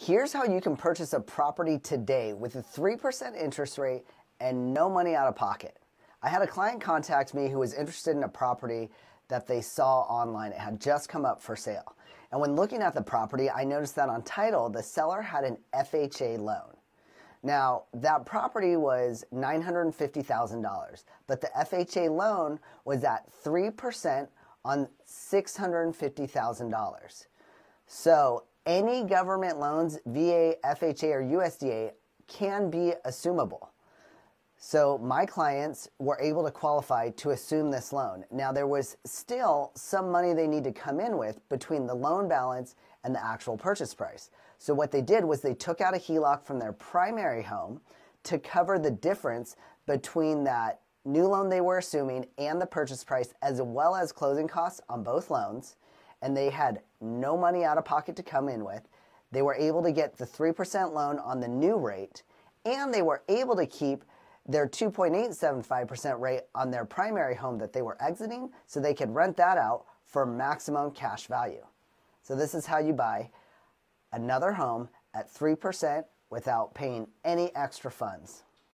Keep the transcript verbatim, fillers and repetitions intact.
Here's how you can purchase a property today with a three percent interest rate and no money out of pocket. I had a client contact me who was interested in a property that they saw online. It had just come up for sale. And when looking at the property, I noticed that on title, the seller had an F H A loan. Now, that property was nine hundred fifty thousand dollars, but the F H A loan was at three percent on six hundred fifty thousand dollars. So any government loans, V A, F H A, or U S D A, can be assumable. So my clients were able to qualify to assume this loan. Now, there was still some money they need to come in with between the loan balance and the actual purchase price. So what they did was they took out a HELOC from their primary home to cover the difference between that new loan they were assuming and the purchase price, as well as closing costs on both loans. And they had no money out of pocket to come in with. They were able to get the three percent loan on the new rate, and they were able to keep their two point eight seven five percent rate on their primary home that they were exiting, so they could rent that out for maximum cash value. So this is how you buy another home at three percent without paying any extra funds.